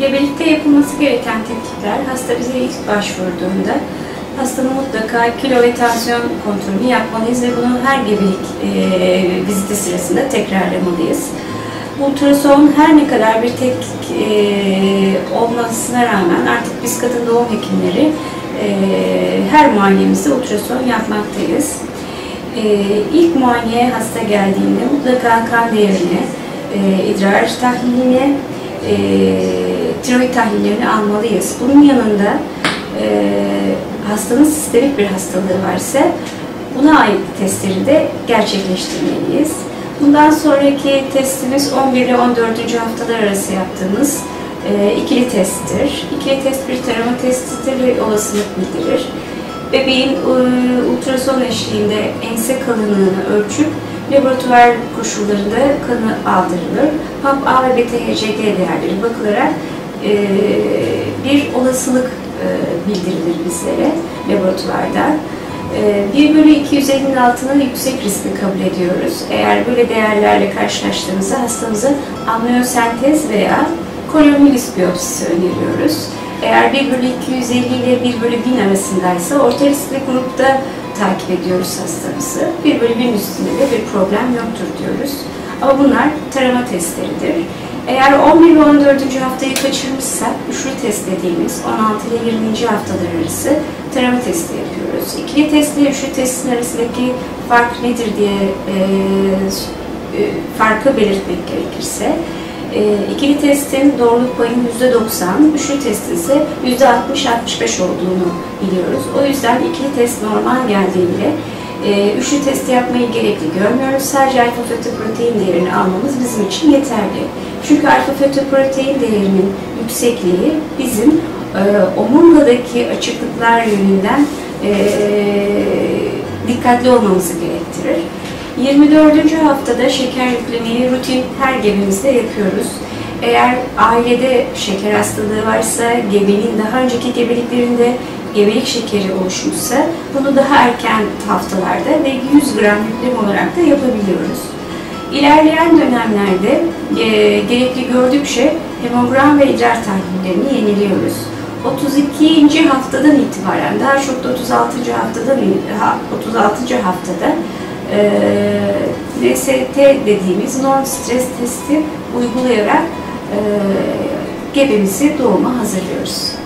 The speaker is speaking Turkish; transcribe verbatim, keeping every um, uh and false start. Gebelikte yapılması gereken tetkikler, hasta bize ilk başvurduğunda hastanın mutlaka kilo ve tansiyon kontrolünü yapmalıyız ve bunu her gebelik e, viziti sırasında tekrarlamalıyız. Ultrason her ne kadar bir tetkik e, olmasına rağmen artık biz kadın doğum hekimleri e, her muayenemizde ultrason yapmaktayız. E, ilk muayeneye hasta geldiğinde mutlaka kan değerini, e, idrar tahlilini, e, tiroid tahlillerini almalıyız. Bunun yanında e, hastanın sistemik bir hastalığı varsa buna ait testleri de gerçekleştirmeliyiz. Bundan sonraki testimiz on bir ile on dördüncü haftalar arası yaptığımız e, ikili testtir. İkili test bir tarama testidir ve olasılık bildirir. Bebeğin e, ultrason eşliğinde ense kalınlığını ölçüp laboratuvar koşullarında kanı aldırılır. P A P-A ve beta H C G değerleri bakılarak e, bir olasılık e, bildirilir bizlere laboratuvarda. bir bölü iki yüz ellinin altının yüksek riskli kabul ediyoruz. Eğer böyle değerlerle karşılaştığımızda hastamıza amniyosentez veya koryon villus biyopsisi öneriyoruz. Eğer bir bölü iki yüz elli ile bir bölü bin arasındaysa orta riskli grupta takip ediyoruz hastamızı. bir bölü bin üstünde de bir problem yoktur diyoruz. Ama bunlar tarama testleridir. Eğer on bir ile on dördüncü haftayı kaçırmışsak, üçlü test dediğimiz on altı ile yirminci haftalar arası tarama testi yapıyoruz. İkili test ile üçlü testin arasındaki fark nedir diye e, e, farkı belirtmek gerekirse, e, ikili testin doğruluk payının yüzde doksan, üçlü testin ise yüzde altmış altmış beş olduğunu biliyoruz. O yüzden ikili test normal geldiğinde, E, üçlü testi yapmayı gerekli görmüyoruz. Sadece alfa-fetoprotein değerini almamız bizim için yeterli. Çünkü alfa-fetoprotein değerinin yüksekliği bizim e, omurgadaki açıklıklar yönünden e, dikkatli olmamızı gerektirir. yirmi dördüncü haftada şeker yüklemeyi rutin her gebemizde yapıyoruz. Eğer ailede şeker hastalığı varsa, gebenin daha önceki gebeliklerinde gebelik şekeri oluşmuşsa bunu daha erken haftalarda ve yüz gram yüklem olarak da yapabiliyoruz. İlerleyen dönemlerde e, gerekli gördükçe hemogram ve idrar tahlillerini yeniliyoruz. otuz ikinci haftadan itibaren, daha çok da otuz altıncı haftadan otuz altıncı haftada e, N S T dediğimiz non stres testi uygulayarak e, gebemizi doğuma hazırlıyoruz.